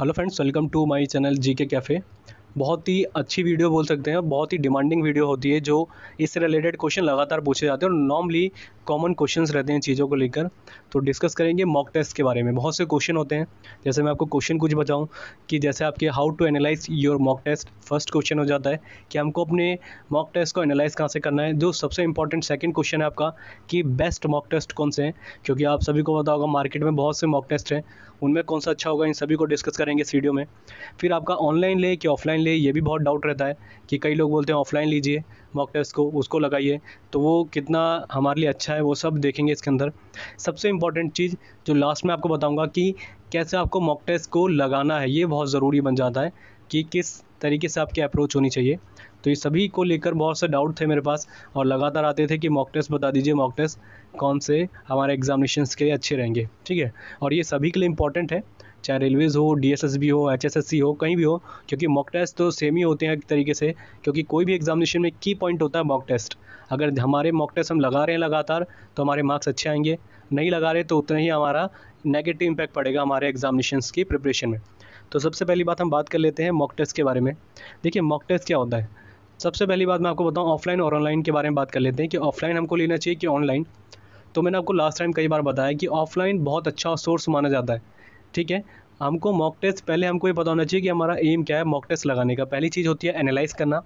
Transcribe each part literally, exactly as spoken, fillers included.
Hello friends, welcome to my channel GK cafe. बहुत ही अच्छी वीडियो बोल सकते हैं, बहुत ही डिमांडिंग वीडियो होती है जो इससे रिलेटेड क्वेश्चन लगातार पूछे जाते हैं और नॉर्मली कॉमन क्वेश्चंस रहते हैं चीज़ों को लेकर। तो डिस्कस करेंगे मॉक टेस्ट के बारे में। बहुत से क्वेश्चन होते हैं, जैसे मैं आपको क्वेश्चन कुछ बताऊं कि जैसे आपके how to analyse your mock test. First question हो जाता है कि हमको अपने मॉक टेस्ट को एनालाइज कहाँ से करना है, जो सबसे इंपॉर्टेंट सेकेंड क्वेश्चन है आपका कि बेस्ट मॉक टेस्ट कौन से हैं, क्योंकि आप सभी को पता होगा मार्केट में बहुत से मॉक टेस्ट हैं, उनमें कौन सा अच्छा होगा इन सभी को डिस्कस करेंगे इस वीडियो में। फिर आपका ऑनलाइन ले कि ऑफलाइन ले, ये भी बहुत डाउट रहता है कि कई लोग बोलते हैं ऑफलाइन लीजिए मॉक टेस्ट को, उसको लगाइए तो वो कितना हमारे लिए अच्छा है, वो सब देखेंगे इसके अंदर। सबसे इंपॉर्टेंट चीज़ जो लास्ट में आपको बताऊंगा कि कैसे आपको मॉक टेस्ट को लगाना है, ये बहुत ज़रूरी बन जाता है कि किस तरीके से आपकी अप्रोच होनी चाहिए। तो ये सभी को लेकर बहुत से डाउट थे मेरे पास और लगातार आते थे कि मॉक टेस्ट बता दीजिए, मॉक टेस्ट कौन से हमारे एग्जामिनेशंस के लिए अच्छे रहेंगे। ठीक है, और ये सभी के लिए इंपॉर्टेंट है, चाहे रेलवेज़ हो, डी एस एस बी हो, एच एस एस सी हो, कहीं भी हो, क्योंकि मॉक टेस्ट तो सेम ही होते हैं एक तरीके से, क्योंकि कोई भी एग्जामिनेशन में की पॉइंट होता है मॉक टेस्ट। अगर हमारे मॉक टेस्ट हम लगा रहे हैं लगातार तो हमारे मार्क्स अच्छे आएंगे, नहीं लगा रहे तो उतना ही हमारा नेगेटिव इम्पैक्ट पड़ेगा हमारे एग्जामिनेशंस की प्रिपरेशन में। तो सबसे पहली बात हम बात कर लेते हैं मॉक टेस्ट के बारे में। देखिए मॉक टेस्ट क्या होता है। सबसे पहली बात मैं आपको बताऊँ, ऑफलाइन और ऑनलाइन के बारे में बात कर लेते हैं कि ऑफलाइन हमको लेना चाहिए कि ऑनलाइन। तो मैंने आपको लास्ट टाइम कई बार बताया कि ऑफलाइन बहुत अच्छा सोर्स माना जाता है। ठीक है, हमको मॉक टेस्ट पहले हमको ये पता होना चाहिए कि हमारा एम क्या है मॉक टेस्ट लगाने का। पहली चीज़ होती है एनालाइज करना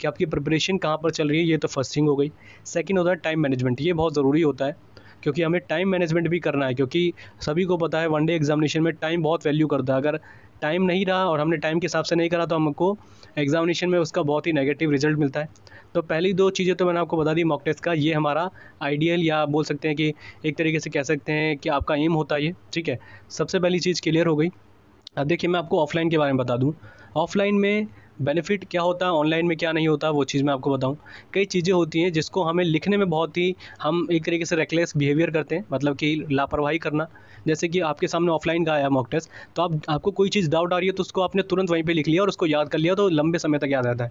कि आपकी प्रिपरेशन कहाँ पर चल रही है, ये तो फर्स्ट थिंग हो गई। सेकंड होता है टाइम मैनेजमेंट, ये बहुत ज़रूरी होता है क्योंकि हमें टाइम मैनेजमेंट भी करना है, क्योंकि सभी को पता है वन डे एग्जामिनेशन में टाइम बहुत वैल्यू करता है। अगर टाइम नहीं रहा और हमने टाइम के हिसाब से नहीं करा तो हमको एग्जामिनेशन में उसका बहुत ही नेगेटिव रिजल्ट मिलता है। तो पहली दो चीज़ें तो मैंने आपको बता दी मॉक टेस्ट का, ये हमारा आइडियल या बोल सकते हैं कि एक तरीके से कह सकते हैं कि आपका एम होता है ये। ठीक है, सबसे पहली चीज़ क्लियर हो गई। अब देखिए मैं आपको ऑफलाइन के बारे में बता दूँ, ऑफलाइन में बेनिफिट क्या होता है, ऑनलाइन में क्या नहीं होता, वो चीज़ मैं आपको बताऊं। कई चीज़ें होती हैं जिसको हमें लिखने में बहुत ही हम एक तरीके से रेकलेस बिहेवियर करते हैं, मतलब कि लापरवाही करना। जैसे कि आपके सामने ऑफलाइन का आया मॉक टेस्ट तो आप आपको कोई चीज़ डाउट आ रही है तो उसको आपने तुरंत वहीं पे लिख लिया और उसको याद कर लिया, तो लंबे समय तक याद रहता है।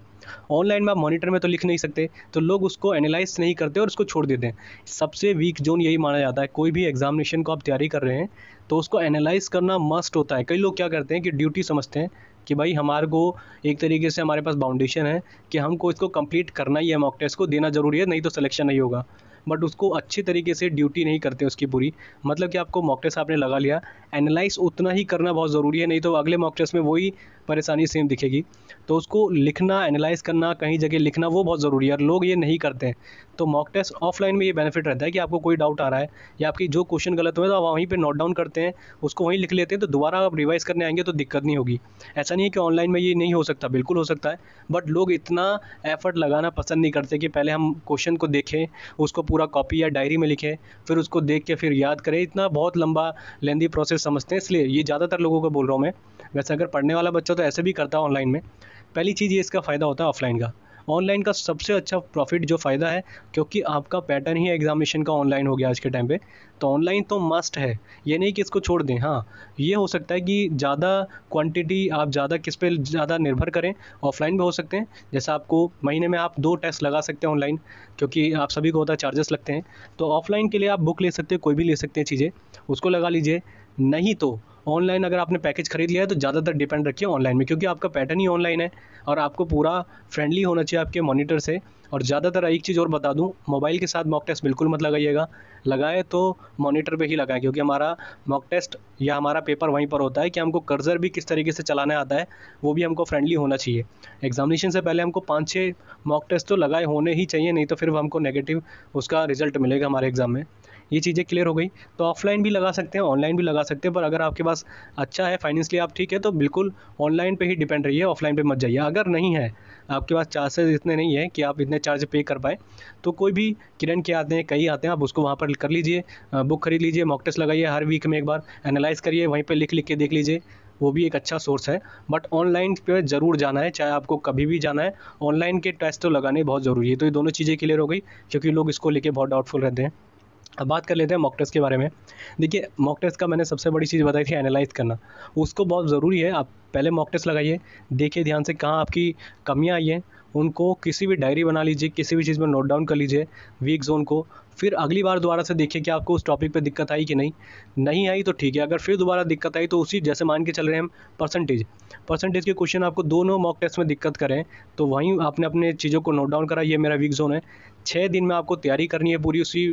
ऑनलाइन में आप मॉनिटर में तो लिख नहीं सकते, तो लोग उसको एनालाइज नहीं करते और उसको छोड़ देते हैं। सबसे वीक जोन यही माना जाता है। कोई भी एग्जामिनेशन को आप तैयारी कर रहे हैं तो उसको एनालाइज करना मस्ट होता है। कई लोग क्या करते हैं कि ड्यूटी समझते हैं कि भाई हमारे को एक तरीके से हमारे पास बाउंडेशन है कि हमको इसको कंप्लीट करना ही है, मॉक टेस्ट को देना ज़रूरी है, नहीं तो सिलेक्शन नहीं होगा, बट उसको अच्छे तरीके से ड्यूटी नहीं करते उसकी पूरी। मतलब कि आपको मॉक टेस्ट आपने लगा लिया, एनालाइज उतना ही करना बहुत ज़रूरी है, नहीं तो अगले मॉक टेस्ट में वही परेशानी सेम दिखेगी। तो उसको लिखना, एनालाइज करना, कहीं जगह लिखना, वो बहुत ज़रूरी है और लोग ये नहीं करते हैं। तो मॉक टेस्ट ऑफलाइन में ये बेनिफिट रहता है कि आपको कोई डाउट आ रहा है या आपकी जो क्वेश्चन गलत हुए तो आप वहीं पे नोट डाउन करते हैं, उसको वहीं लिख लेते हैं, तो दोबारा आप रिवाइज़ करने आएंगे तो दिक्कत नहीं होगी। ऐसा नहीं है कि ऑनलाइन में ये नहीं हो सकता, बिल्कुल हो सकता है, बट लोग इतना एफर्ट लगाना पसंद नहीं करते कि पहले हम क्वेश्चन को देखें, उसको पूरा कॉपी या डायरी में लिखें, फिर उसको देख के फिर याद करें। इतना बहुत लंबा लेंदी प्रोसेस समझते हैं, इसलिए ये ज़्यादातर लोगों को बोल रहा हूँ मैं। वैसे अगर पढ़ने वाला बच्चा तो ऐसे भी करता है ऑनलाइन में। पहली चीज़ ये इसका फ़ायदा होता है ऑफलाइन का। ऑनलाइन का सबसे अच्छा प्रॉफिट जो फ़ायदा है, क्योंकि आपका पैटर्न ही एग्जामिनेशन का ऑनलाइन हो गया आज के टाइम पे, तो ऑनलाइन तो मस्ट है, ये नहीं कि इसको छोड़ दें। हाँ, ये हो सकता है कि ज़्यादा क्वांटिटी आप ज़्यादा किस पे ज़्यादा निर्भर करें, ऑफलाइन भी हो सकते हैं। जैसे आपको महीने में आप दो टेस्ट लगा सकते हैं ऑनलाइन, क्योंकि आप सभी को होता है चार्जेस लगते हैं। तो ऑफलाइन के लिए आप बुक ले सकते हैं, कोई भी ले सकते हैं चीज़ें, उसको लगा लीजिए। नहीं तो ऑनलाइन अगर आपने पैकेज खरीद लिया है तो ज़्यादातर डिपेंड रखिए ऑनलाइन में, क्योंकि आपका पैटर्न ही ऑनलाइन है और आपको पूरा फ्रेंडली होना चाहिए आपके मॉनिटर से। और ज़्यादातर एक चीज़ और बता दूं, मोबाइल के साथ मॉक टेस्ट बिल्कुल मत लगाइएगा, लगाए तो मॉनिटर पे ही लगाएं, क्योंकि हमारा मॉक टेस्ट या हमारा पेपर वहीं पर होता है कि हमको कर्सर भी किस तरीके से चलाना आता है, वो भी हमको फ्रेंडली होना चाहिए। एग्जामिनेशन से पहले हमको पाँच छः मॉक टेस्ट तो लगाए होने ही चाहिए, नहीं तो फिर हमको नेगेटिव उसका रिजल्ट मिलेगा हमारे एग्ज़ाम में। ये चीज़ें क्लियर हो गई। तो ऑफलाइन भी लगा सकते हैं, ऑनलाइन भी लगा सकते हैं, पर अगर आपके पास अच्छा है फाइनेंशियली आप ठीक है तो बिल्कुल ऑनलाइन पे ही डिपेंड रहिए, ऑफलाइन पे मत जाइए। अगर नहीं है आपके पास, चार्जेस इतने नहीं है कि आप इतने चार्ज पे कर पाए, तो कोई भी किरण के आते हैं, कई आते हैं, आप उसको वहाँ पर कर लीजिए, बुक खरीद लीजिए, मॉक टेस्ट लगाइए, हर वीक में एक बार एनालाइज करिए, वहीं पर लिख लिख के देख लीजिए, वो भी एक अच्छा सोर्स है। बट ऑनलाइन पे ज़रूर जाना है, चाहे आपको कभी भी जाना है, ऑनलाइन के टेस्ट तो लगाने बहुत ज़रूरी है। तो ये दोनों चीज़ें क्लियर हो गई, क्योंकि लोग इसको लेकर बहुत डाउटफुल रहते हैं। अब बात कर लेते हैं मॉक टेस्ट के बारे में। देखिए मॉक टेस्ट का मैंने सबसे बड़ी चीज़ बताई थी एनालाइज करना, उसको बहुत ज़रूरी है। आप पहले मॉक टेस्ट लगाइए, देखिए ध्यान से कहाँ आपकी कमियाँ आई हैं, उनको किसी भी डायरी बना लीजिए, किसी भी चीज़ में नोट डाउन कर लीजिए वीक जोन को, फिर अगली बार दोबारा से देखिए कि आपको उस टॉपिक पे दिक्कत आई कि नहीं नहीं आई तो ठीक है। अगर फिर दोबारा दिक्कत आई तो उसी जैसे मान के चल रहे हैं हम परसेंटेज परसेंटेज के क्वेश्चन आपको दोनों मॉक टेस्ट में दिक्कत करें तो वहीं आपने अपने चीज़ों को नोट डाउन करा। ये मेरा वीक जोन है, छः दिन में आपको तैयारी करनी है पूरी उसी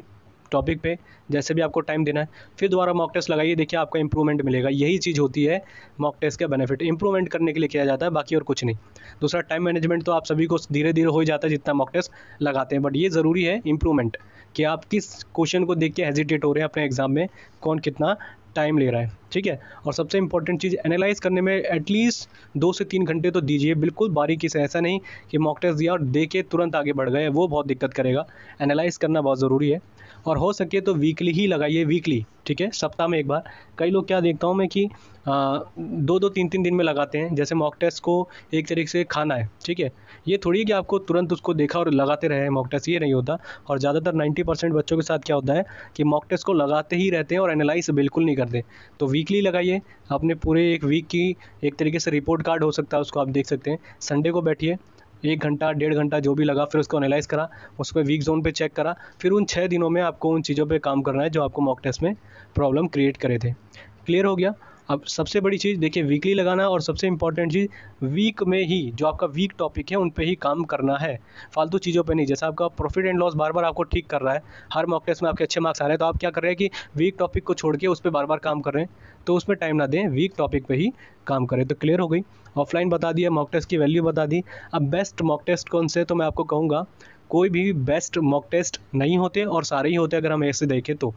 टॉपिक पे, जैसे भी आपको टाइम देना है। फिर दोबारा मॉक टेस्ट लगाइए, देखिए आपको इंप्रूवमेंट मिलेगा। यही चीज़ होती है मॉक टेस्ट का बेनिफिट, इंप्रूवमेंट करने के लिए किया जाता है, बाकी और कुछ नहीं। दूसरा टाइम मैनेजमेंट तो आप सभी को धीरे धीरे हो जाता है जितना मॉक टेस्ट लगाते हैं, बट ये ज़रूरी है इंप्रूवमेंट कि आप किस क्वेश्चन को देख के हेजिटेट हो रहे हैं अपने एग्जाम में, कौन कितना टाइम ले रहा है, ठीक है। और सबसे इंपॉर्टेंट चीज़ एनालाइज करने में एटलीस्ट दो से तीन घंटे तो दीजिए, बिल्कुल बारीकी से। ऐसा नहीं कि मॉक टेस्ट दिया और दे के तुरंत आगे बढ़ गए, वो बहुत दिक्कत करेगा। एनालाइज करना बहुत ज़रूरी है और हो सके तो वीकली ही लगाइए, वीकली, ठीक है, सप्ताह में एक बार। कई लोग क्या देखता हूँ मैं कि आ, दो दो तीन तीन दिन में लगाते हैं, जैसे मॉक टेस्ट को एक तरीके से खाना है, ठीक है। ये थोड़ी है कि आपको तुरंत उसको देखा और लगाते रहे मॉक टेस्ट, ये नहीं होता। और ज़्यादातर नाइन्टी परसेंट बच्चों के साथ क्या होता है कि मॉक टेस्ट को लगाते ही रहते हैं और एनालाइज बिल्कुल नहीं करते। तो वीकली लगाइए, अपने पूरे एक वीक की एक तरीके से रिपोर्ट कार्ड हो सकता है, उसको आप देख सकते हैं। संडे को बैठिए, एक घंटा डेढ़ घंटा जो भी लगा, फिर उसको एनालाइज करा, उस पर वीक जोन पे चेक करा। फिर उन छः दिनों में आपको उन चीज़ों पे काम करना है जो आपको मॉक टेस्ट में प्रॉब्लम क्रिएट करे थे। क्लियर हो गया। अब सबसे बड़ी चीज़ देखिए वीकली लगाना, और सबसे इंपॉर्टेंट चीज़ वीक में ही जो आपका वीक टॉपिक है उन पे ही काम करना है, फालतू चीज़ों पे नहीं। जैसा आपका प्रॉफिट एंड लॉस बार बार आपको ठीक कर रहा है, हर मॉक टेस्ट में आपके अच्छे मार्क्स आ रहे हैं, तो आप क्या कर रहे हैं कि वीक टॉपिक को छोड़ के उस पर बार बार काम कर रहे हैं, तो उसमें टाइम ना दें, वीक टॉपिक पर ही काम करें। तो क्लियर हो गई, ऑफलाइन बता दिया, मॉक टेस्ट की वैल्यू बता दी। अब बेस्ट मॉक टेस्ट कौन से, तो मैं आपको कहूँगा कोई भी बेस्ट मॉक टेस्ट नहीं होते और सारे ही होते अगर हम ऐसे देखें तो,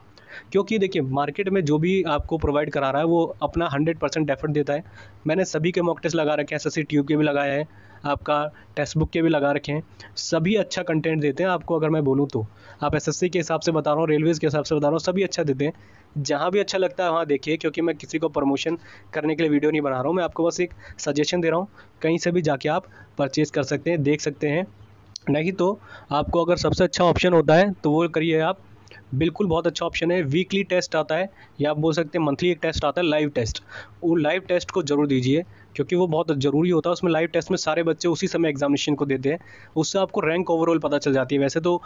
क्योंकि देखिए मार्केट में जो भी आपको प्रोवाइड करा रहा है वो अपना हंड्रेड परसेंट एफर्ट देता है। मैंने सभी के मॉक टेस्ट लगा रखे हैं, एसएससी ट्यूब के भी लगाए हैं, आपका टेक्स्ट बुक के भी लगा रखे हैं, सभी अच्छा कंटेंट देते हैं आपको। अगर मैं बोलूँ तो आप एसएससी के हिसाब से बता रहा हूँ, रेलवेज़ के हिसाब से बता रहा हूँ, सभी अच्छा देते हैं। जहाँ भी अच्छा लगता है वहाँ देखिए, क्योंकि मैं किसी को प्रमोशन करने के लिए वीडियो नहीं बना रहा हूँ, मैं आपको बस एक सजेशन दे रहा हूँ। कहीं से भी जाके आप परचेज़ कर सकते हैं, देख सकते हैं, नहीं तो आपको अगर सबसे अच्छा ऑप्शन होता है तो वो करिए आप, बिल्कुल बहुत अच्छा ऑप्शन है। वीकली टेस्ट आता है या आप बोल सकते हैं मंथली एक टेस्ट आता है, लाइव टेस्ट। वो लाइव टेस्ट को जरूर दीजिए क्योंकि वो बहुत ज़रूरी होता है। उसमें लाइव टेस्ट में सारे बच्चे उसी समय एग्जामिनेशन को देते हैं, उससे आपको रैंक ओवरऑल पता चल जाती है। वैसे तो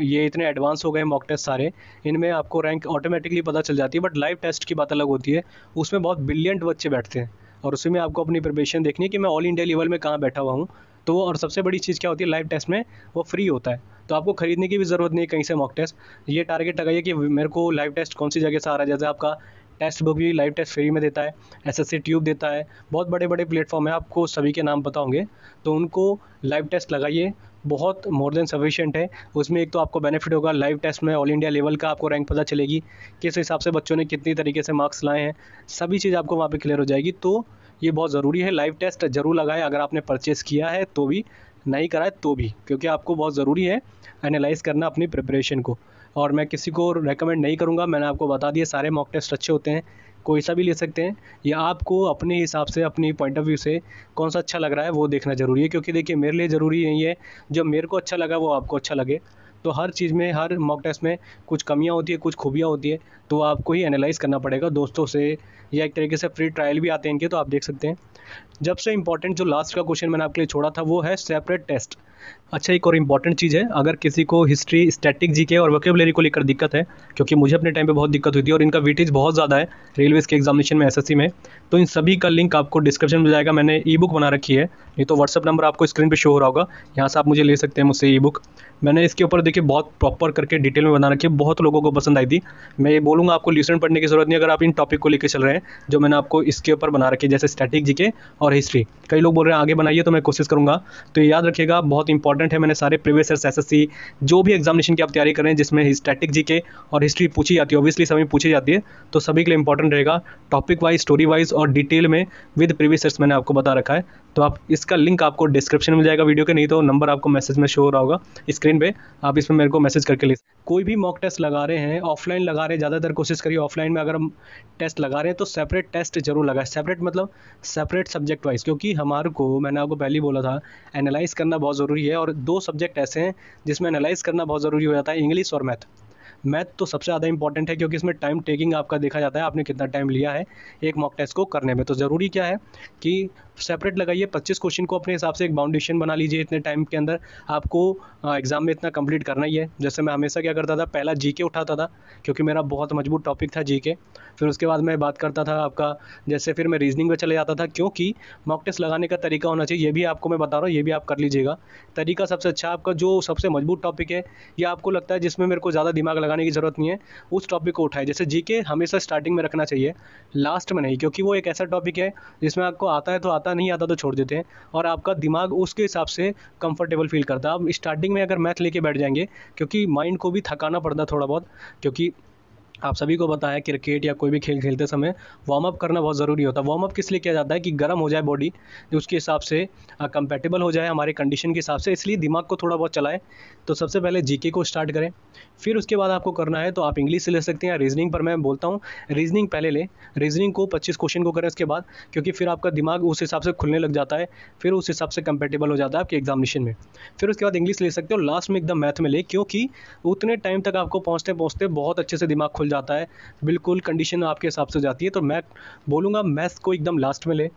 ये इतने एडवांस हो गए मॉक टेस्ट सारे, इनमें आपको रैंक ऑटोमेटिकली पता चल जाती है, बट लाइव टेस्ट की बात अलग होती है। उसमें बहुत ब्रिलियंट बच्चे बैठते हैं और उसमें आपको अपनी प्रिपरेशन देखनी है कि मैं ऑल इंडिया लेवल में कहाँ बैठा हुआ हूँ। तो और सबसे बड़ी चीज़ क्या होती है, लाइव टेस्ट में वो फ्री होता है, तो आपको खरीदने की भी ज़रूरत नहीं कहीं से मॉक टेस्ट। ये टारगेट लगाइए कि मेरे को लाइव टेस्ट कौन सी जगह से आ रहा है। जैसे आपका टेक्स्ट बुक भी लाइव टेस्ट फ्री में देता है, एसएससी ट्यूब देता है, बहुत बड़े बड़े प्लेटफॉर्म है, आपको सभी के नाम पता होंगे। तो उनको लाइव टेस्ट लगाइए, बहुत मोर देन सफिशिएंट है। उसमें एक तो आपको बेनिफिट होगा, लाइव टेस्ट में ऑल इंडिया लेवल का आपको रैंक पता चलेगी, किस हिसाब से बच्चों ने कितनी तरीके से मार्क्स लाए हैं, सभी चीज़ आपको वहाँ पर क्लियर हो जाएगी। तो ये बहुत ज़रूरी है, लाइव टेस्ट जरूर लगाए, अगर आपने परचेस किया है तो भी, नहीं कराए तो भी, क्योंकि आपको बहुत ज़रूरी है एनालाइज करना अपनी प्रिपरेशन को। और मैं किसी को रेकमेंड नहीं करूँगा, मैंने आपको बता दिया सारे मॉक टेस्ट अच्छे होते हैं, कोई सा भी ले सकते हैं, या आपको अपने हिसाब से अपनी पॉइंट ऑफ व्यू से कौन सा अच्छा लग रहा है वो देखना ज़रूरी है। क्योंकि देखिए मेरे लिए ज़रूरी नहीं है जो मेरे को अच्छा लगा वो आपको अच्छा लगे, तो हर चीज़ में, हर मॉक टेस्ट में कुछ कमियां होती है, कुछ खूबियां होती है, तो आपको ही एनालाइज करना पड़ेगा दोस्तों से, या एक तरीके से फ्री ट्रायल भी आते हैं इनके, तो आप देख सकते हैं। जब से इंपॉर्टेंट जो लास्ट का क्वेश्चन मैंने आपके लिए छोड़ा था वो है सेपरेट टेस्ट। अच्छा, एक और इम्पॉर्टेंट चीज़ है, अगर किसी को हिस्ट्री, स्टैटिक, जीके और वोकेबुलरी को लेकर दिक्कत है, क्योंकि मुझे अपने टाइम पे बहुत दिक्कत हुई थी और इनका वेटेज बहुत ज़्यादा है रेलवेज़ के एग्जामिनेशन में, एसएससी में, तो इन सभी का लिंक आपको डिस्क्रिप्शन में जाएगा। मैंने ई बुक बना रखी है, नहीं तो व्हाट्सअप नंबर आपको स्क्रीन पर शो हो रहा होगा, यहाँ से आप मुझे ले सकते हैं, मुझसे ई बुक। मैंने इसके ऊपर देखिए बहुत प्रॉपर करके डिटेल में बना रखी है, बहुत लोगों को पसंद आई थी। मैं ये बोलूँगा आपको ल्यूसेंट पढ़ने की जरूरत नहीं, अगर आप इन टॉपिक को लेकर चल रहे हैं जो मैंने आपको इसके ऊपर बना रखी है, जैसे स्टैटिक, जीके और हिस्ट्री। कई लोग बोल रहे हैं आगे बनाइए, तो मैं कोशिश करूँगा। तो याद रखिएगा बहुत इंपॉर्टेंट है, मैंने सारे प्रीवियस ईयर एसएससी जो भी एग्जामिनेशन की आप तैयारी कर रहे हैं जिसमें स्टैटिक, जीके और हिस्ट्री पूछी जाती है, ऑब्वियसली सभी पूछी जाती है, तो सभी के लिए इंपॉर्टेंट रहेगा। टॉपिक वाइज, स्टोरी वाइज और डिटेल में विद प्रीवियस ईयर्स मैंने आपको बता रखा है, तो आप इसका लिंक आपको डिस्क्रिप्शन में जाएगा वीडियो के, नहीं तो नंबर आपको मैसेज में शो हो रहा होगा स्क्रीन पे, आप इसमें मेरे को मैसेज करके ले। कोई भी मॉक टेस्ट लगा रहे हैं, ऑफलाइन लगा रहे हैं, ज़्यादातर कोशिश करिए ऑफलाइन में अगर हम टेस्ट लगा रहे हैं तो सेपरेट टेस्ट जरूर लगाए। सेपरेट मतलब सेपरेट सब्जेक्ट वाइज, क्योंकि हमारे को, मैंने आपको पहले ही बोला था, एनालाइज करना बहुत ज़रूरी है और दो सब्जेक्ट ऐसे हैं जिसमें एनालाइज करना बहुत ज़रूरी हो जाता है, इंग्लिश और मैथ। मैथ तो सबसे ज़्यादा इंपॉर्टेंट है क्योंकि इसमें टाइम टेकिंग आपका देखा जाता है, आपने कितना टाइम लिया है एक मॉक टेस्ट को करने में। तो ज़रूरी क्या है कि सेपरेट लगाइए पच्चीस क्वेश्चन को, अपने हिसाब से एक फाउंडेशन बना लीजिए, इतने टाइम के अंदर आपको एग्जाम में इतना कंप्लीट करना ही है। जैसे मैं हमेशा क्या करता था, पहला जीके उठाता था क्योंकि मेरा बहुत मजबूत टॉपिक था जीके, फिर उसके बाद मैं बात करता था आपका जैसे फिर मैं रीजनिंग में चले जाता था, क्योंकि मॉक टेस्ट लगाने का तरीका होना चाहिए। ये भी आपको मैं बता रहा हूँ, ये भी आप कर लीजिएगा, तरीका सबसे अच्छा आपका जो सबसे मजबूत टॉपिक है या आपको लगता है जिसमें मेरे को ज़्यादा दिमाग लगाने की ज़रूरत नहीं है उस टॉपिक को उठाए। जैसे जीके हमेशा स्टार्टिंग में रखना चाहिए, लास्ट में नहीं, क्योंकि वो एक ऐसा टॉपिक है जिसमें आपको आता है तो आता, नहीं आता तो छोड़ देते हैं और आपका दिमाग उसके हिसाब से कंफर्टेबल फील करता है। आप स्टार्टिंग में अगर मैथ लेके बैठ जाएंगे, क्योंकि माइंड को भी थकाना पड़ता है थोड़ा बहुत, क्योंकि आप सभी को पता है क्रिकेट या कोई भी खेल खेलते समय वार्म अप करना बहुत ज़रूरी होता है। वार्म अप किस लिए किया जाता है कि गर्म हो जाए बॉडी, जो उसके हिसाब से कंपेटेबल हो जाए हमारे कंडीशन के हिसाब से, इसलिए दिमाग को थोड़ा बहुत चलाएं। तो सबसे पहले जीके को स्टार्ट करें, फिर उसके बाद आपको करना है तो आप इंग्लिश से ले सकते हैं या रीजनिंग, पर मैं बोलता हूँ रीजनिंग पहले लें, रीजनिंग को पच्चीस क्वेश्चन को करें उसके बाद, क्योंकि फिर आपका दिमाग उस हिसाब से खुलने लग जाता है, फिर उस हिसाब से कंपेटेबल हो जाता है आपके एग्जामिनेशन में। फिर उसके बाद इंग्लिश ले सकते हो, लास्ट में एकदम मैथ में ले, क्योंकि उतने टाइम तक आपको पहुँचते पहुँचते बहुत अच्छे से दिमाग खुल जाता है, बिल्कुल कंडीशन आपके हिसाब से जाती है। तो मैं बोलूँगा मैथ्स को एकदम लास्ट में ले,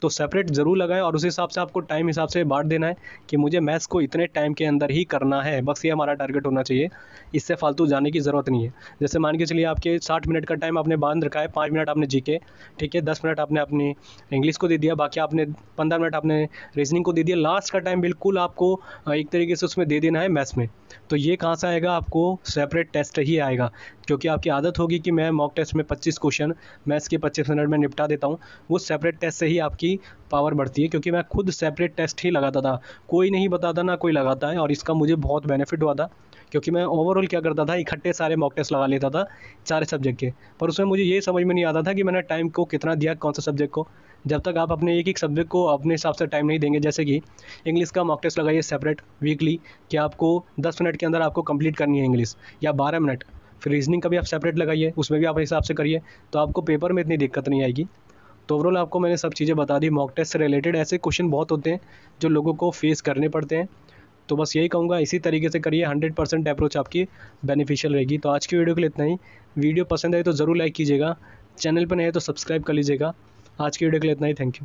तो सेपरेट ज़रूर लगाएं और उस हिसाब से आपको टाइम हिसाब से बांट देना है कि मुझे मैथ्स को इतने टाइम के अंदर ही करना है, बस ये हमारा टारगेट होना चाहिए, इससे फालतू जाने की ज़रूरत नहीं है। जैसे मान के चलिए आपके साठ मिनट का टाइम आपने बांध रखा है, पाँच मिनट आपने जीके, ठीक है, दस मिनट आपने अपनी इंग्लिश को दे दिया, बाकी आपने पंद्रह मिनट आपने रीजनिंग को दे दिया, लास्ट का टाइम बिल्कुल आपको एक तरीके से उसमें दे देना है मैथ्स में। तो ये कहाँ से आएगा, आपको सेपरेट टेस्ट ही आएगा, क्योंकि आपकी आदत होगी कि मैं मॉक टेस्ट में पच्चीस क्वेश्चन मैथ्स के पच्चीस मिनट में निपटा देता हूँ, वो सेपरेट टेस्ट से ही आपकी पावर बढ़ती है, क्योंकि मैं खुद सेपरेट टेस्ट ही लगाता था, कोई नहीं बताता ना कोई लगाता है, और इसका मुझे बहुत बेनिफिट हुआ था क्योंकि मैं ओवरऑल क्या करता था, इकट्ठे सारे मॉक टेस्ट लगा लेता था सारे सब्जेक्ट के, पर उसमें मुझे ये समझ में नहीं आता था कि मैंने टाइम को कितना दिया कौन सा सब्जेक्ट को। जब तक आप अपने एक एक सब्जेक्ट को अपने हिसाब से टाइम नहीं देंगे, जैसे कि इंग्लिश का मॉक टेस्ट लगाइए सेपरेट वीकली कि आपको दस मिनट के अंदर आपको कंप्लीट करनी है इंग्लिश, या बारह मिनट, फिर रीजनिंग का भी आप सेपरेट लगाइए, उसमें भी आप हिसाब से करिए, तो आपको पेपर में इतनी दिक्कत नहीं आएगी। तो ओवरऑल आपको मैंने सब चीज़ें बता दी, मॉक टेस्ट से रिलेटेड ऐसे क्वेश्चन बहुत होते हैं जो लोगों को फेस करने पड़ते हैं, तो बस यही कहूँगा इसी तरीके से करिए, हंड्रेड परसेंट अप्रोच आपकी बेनिफिशियल रहेगी। तो आज की वीडियो के लिए इतना ही, वीडियो पसंद आए तो ज़रूर लाइक कीजिएगा, चैनल पर नए तो सब्सक्राइब कर लीजिएगा। आज की वीडियो के लिए इतना ही, थैंक यू।